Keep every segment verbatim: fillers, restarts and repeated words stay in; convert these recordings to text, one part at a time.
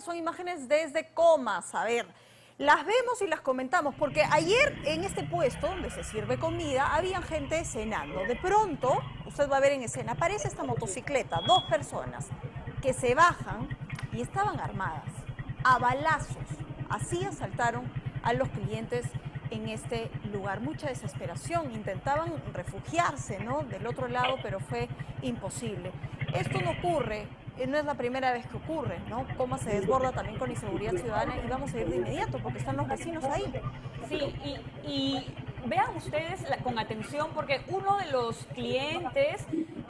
Son imágenes desde Comas, a ver, las vemos y las comentamos, porque ayer en este puesto donde se sirve comida, había gente cenando. De pronto, usted va a ver en escena, aparece esta motocicleta, dos personas que se bajan y estaban armadas, a balazos, así asaltaron a los clientes en este lugar. Mucha desesperación, intentaban refugiarse, ¿no?, del otro lado, pero fue imposible. Esto no ocurre. No es la primera vez que ocurre, ¿no? Comas se desborda también con inseguridad ciudadana y vamos a ir de inmediato porque están los vecinos ahí. Sí, y, y vean ustedes la, con atención, porque uno de los clientes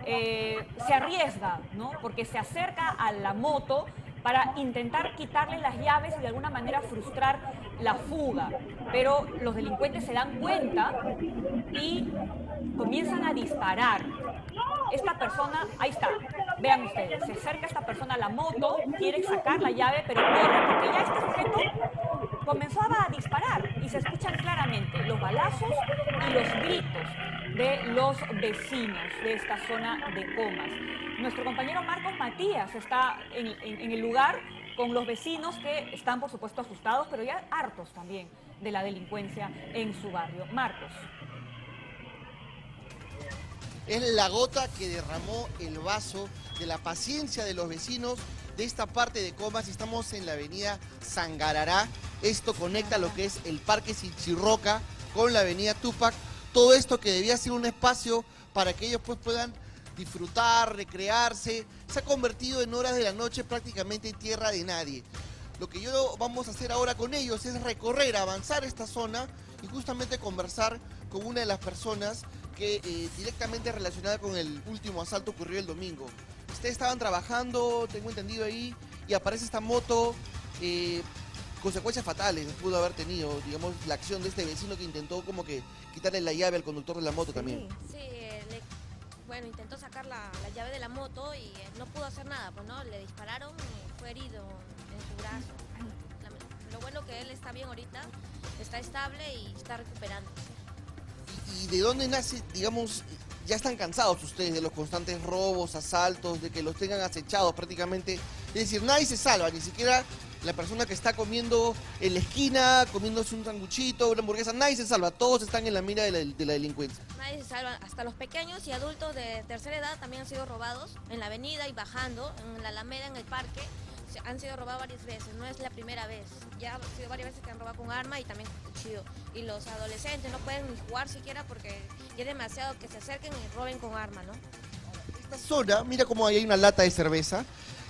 eh, se arriesga, ¿no? Porque se acerca a la moto para intentar quitarle las llaves y de alguna manera frustrar la fuga. Pero los delincuentes se dan cuenta y comienzan a disparar. Esta persona, ahí está, vean ustedes, se acerca esta persona a la moto, quiere sacar la llave, pero corre porque ya este sujeto comenzó a disparar y se escuchan claramente los balazos y los gritos de los vecinos de esta zona de Comas. Nuestro compañero Marcos Matías está en, en, en el lugar con los vecinos que están, por supuesto, asustados, pero ya hartos también de la delincuencia en su barrio. Marcos. Es la gota que derramó el vaso de la paciencia de los vecinos de esta parte de Comas. Estamos en la avenida Sangarará. Esto conecta lo que es el parque Sinchirroca con la avenida Tupac. Todo esto que debía ser un espacio para que ellos pues puedan disfrutar, recrearse, se ha convertido en horas de la noche prácticamente en tierra de nadie. Lo que yo vamos a hacer ahora con ellos es recorrer, avanzar esta zona y justamente conversar con una de las personas que eh, directamente relacionada con el último asalto ocurrido el domingo. Ustedes estaban trabajando, tengo entendido ahí, y aparece esta moto, eh, consecuencias fatales pudo haber tenido, digamos, la acción de este vecino que intentó como que quitarle la llave al conductor de la moto. Sí, también. Sí, eh, le, bueno, intentó sacar la, la llave de la moto y eh, no pudo hacer nada, pues no, le dispararon y fue herido en su brazo. La, lo bueno que él está bien ahorita, está estable y está recuperándose. ¿Y de dónde nace, digamos, ya están cansados ustedes de los constantes robos, asaltos, de que los tengan acechados prácticamente? Es decir, nadie se salva, ni siquiera la persona que está comiendo en la esquina, comiéndose un sanguchito, una hamburguesa, nadie se salva, todos están en la mira de la, de la delincuencia. Nadie se salva, hasta los pequeños y adultos de tercera edad también han sido robados en la avenida y bajando, en la Alameda, en el parque, han sido robados varias veces, no es la primera vez, ya ha sido varias veces que han robado con arma y también con cuchillo. Y los adolescentes no pueden ni jugar siquiera porque ya es demasiado que se acerquen y roben con arma, ¿no? Esta zona, mira cómo hay una lata de cerveza,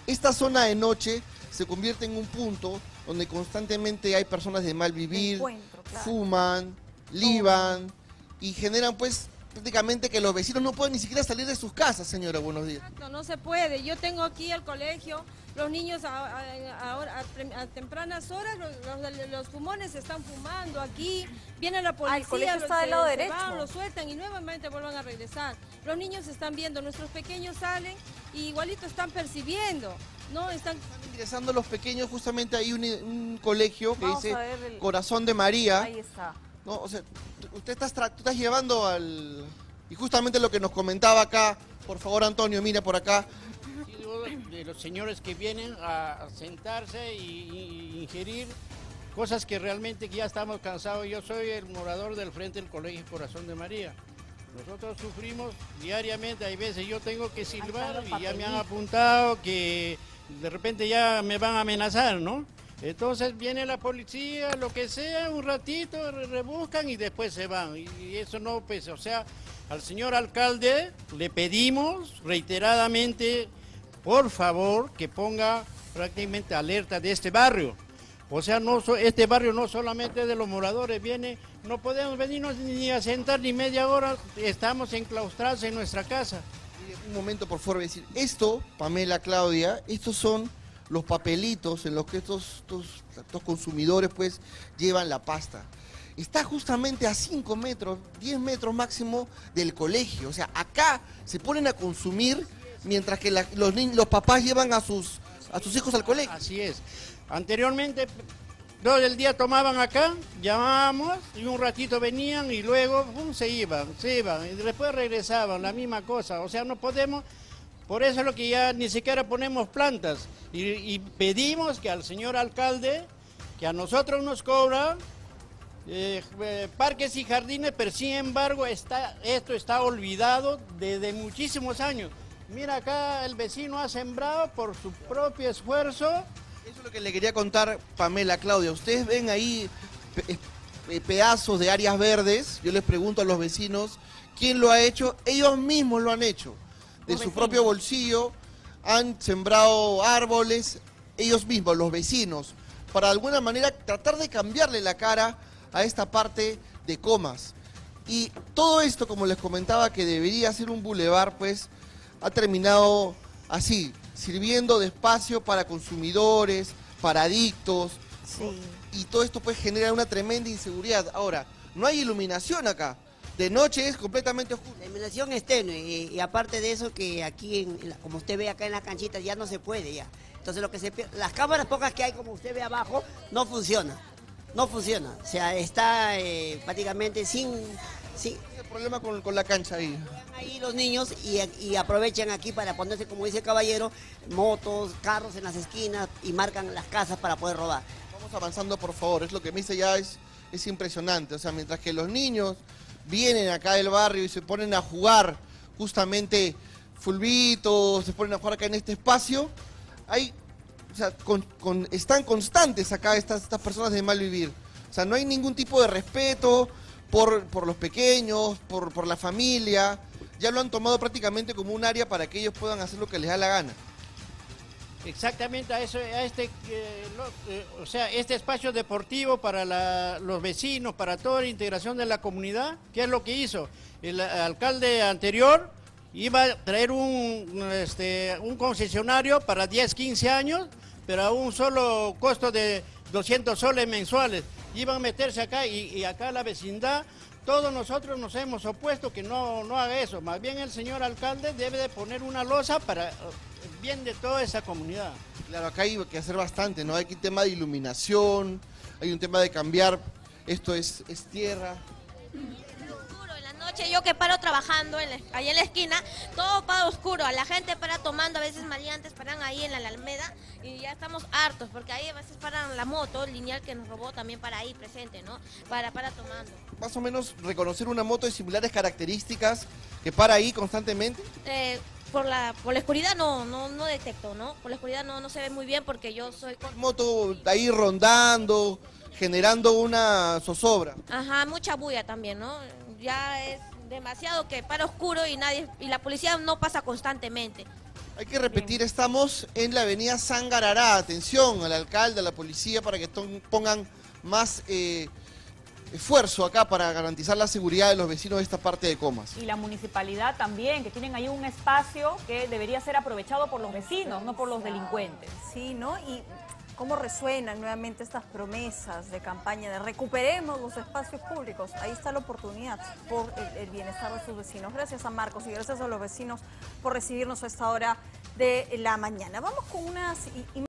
esta zona de noche se convierte en un punto donde constantemente hay personas de mal vivir, claro, fuman, liban, oh, y generan pues prácticamente que los vecinos no pueden ni siquiera salir de sus casas, señora. Buenos días. Exacto, no se puede. Yo tengo aquí al colegio, los niños a, a, a, a, a tempranas horas, los, los, los fumones están fumando aquí, viene la policía, ah, el colegio los, está del lado derecho. Van, los sueltan y nuevamente vuelvan a regresar. Los niños están viendo, nuestros pequeños salen y igualito están percibiendo. No, están... están ingresando los pequeños, justamente hay un, un colegio que Vamos dice el... Corazón de María. Ahí está. No, o sea, usted estás, tú estás llevando al... Y justamente lo que nos comentaba acá, por favor, Antonio, mira por acá. De los señores que vienen a sentarse y, y ingerir cosas que realmente ya estamos cansados. Yo soy el morador del frente del Colegio Corazón de María. Nosotros sufrimos diariamente, hay veces yo tengo que silbar y ya me han apuntado que de repente ya me van a amenazar, ¿no? Entonces viene la policía, lo que sea, un ratito, rebuscan y después se van. Y eso no, pues, o sea, al señor alcalde le pedimos reiteradamente, por favor, que ponga prácticamente alerta de este barrio. O sea, no, este barrio no solamente de los moradores viene, no podemos venirnos ni a sentar ni media hora, estamos enclaustrados en nuestra casa. Un momento, por favor, decir, esto, Pamela, Claudia, estos son... los papelitos en los que estos, estos, estos consumidores pues llevan la pasta. Está justamente a cinco metros, diez metros máximo del colegio. O sea, acá se ponen a consumir mientras que la, los, los papás llevan a sus, a sus hijos al colegio. Así es. Anteriormente, todo el día tomaban acá, llamábamos y un ratito venían y luego um, se iban, se iban. Y después regresaban, la misma cosa. O sea, no podemos... Por eso es lo que ya ni siquiera ponemos plantas y, y pedimos que al señor alcalde, que a nosotros nos cobra eh, eh, parques y jardines, pero sin embargo está, esto está olvidado desde muchísimos años. Mira acá el vecino ha sembrado por su propio esfuerzo. Eso es lo que le quería contar, Pamela, Claudia. Ustedes ven ahí pe pe pedazos de áreas verdes. Yo les pregunto a los vecinos, ¿quién lo ha hecho? Ellos mismos lo han hecho. De su propio bolsillo, han sembrado árboles, ellos mismos, los vecinos, para de alguna manera tratar de cambiarle la cara a esta parte de Comas. Y todo esto, como les comentaba, que debería ser un bulevar, pues ha terminado así, sirviendo de espacio para consumidores, para adictos, sí. Y todo esto pues genera una tremenda inseguridad. Ahora, no hay iluminación acá, de noche es completamente oscuro. La iluminación es tenue, y, y aparte de eso que aquí, en, como usted ve acá en las canchitas, ya no se puede ya. Entonces lo que se las cámaras pocas que hay, como usted ve abajo, no funciona, no funciona, o sea, está eh, prácticamente sin... sin problema con, con la cancha ahí. Están ahí los niños y, y aprovechan aquí para ponerse, como dice el caballero, motos, carros en las esquinas y marcan las casas para poder robar. Vamos avanzando, por favor, es lo que me dice ya, es, es impresionante, o sea, mientras que los niños vienen acá del barrio y se ponen a jugar justamente fulbitos, se ponen a jugar acá en este espacio, hay, o sea, con, con, están constantes acá estas, estas personas de mal vivir. O sea, no hay ningún tipo de respeto por, por los pequeños, por, por la familia. Ya lo han tomado prácticamente como un área para que ellos puedan hacer lo que les da la gana. Exactamente, a, eso, a este, eh, lo, eh, o sea, este espacio deportivo para la, los vecinos, para toda la integración de la comunidad, ¿qué es lo que hizo? El alcalde anterior iba a traer un, este, un concesionario para diez, quince años, pero a un solo costo de doscientos soles mensuales. Iban a meterse acá y, y acá la vecindad, todos nosotros nos hemos opuesto que no, no haga eso. Más bien el señor alcalde debe de poner una losa para... bien de toda esa comunidad. Claro, acá hay que hacer bastante, ¿no? Hay un tema de iluminación, hay un tema de cambiar, esto es, es tierra. Es oscuro, en la noche yo que paro trabajando, en la, ahí en la esquina, todo para oscuro, la gente para tomando, a veces maleantes paran ahí en la Alameda y ya estamos hartos, porque ahí a veces paran la moto, el lineal que nos robó también para ahí presente, ¿no? Para, para tomando. Más o menos reconocer una moto de similares características que para ahí constantemente. Eh, Por la, por la oscuridad no, no, no detecto, ¿no? Por la oscuridad no, no se ve muy bien porque yo soy... Moto ahí rondando, generando una zozobra. Ajá, mucha bulla también, ¿no? Ya es demasiado que para oscuro y nadie y la policía no pasa constantemente. Hay que repetir, estamos en la avenida Sangarará. Atención al alcalde, a la policía, para que pongan más... Eh, esfuerzo acá para garantizar la seguridad de los vecinos de esta parte de Comas. Y la municipalidad también, que tienen ahí un espacio que debería ser aprovechado por los vecinos, no por los delincuentes. Sí, ¿no? Y cómo resuenan nuevamente estas promesas de campaña de recuperemos los espacios públicos. Ahí está la oportunidad por el, el bienestar de sus vecinos. Gracias a Marcos y gracias a los vecinos por recibirnos a esta hora de la mañana. Vamos con unas...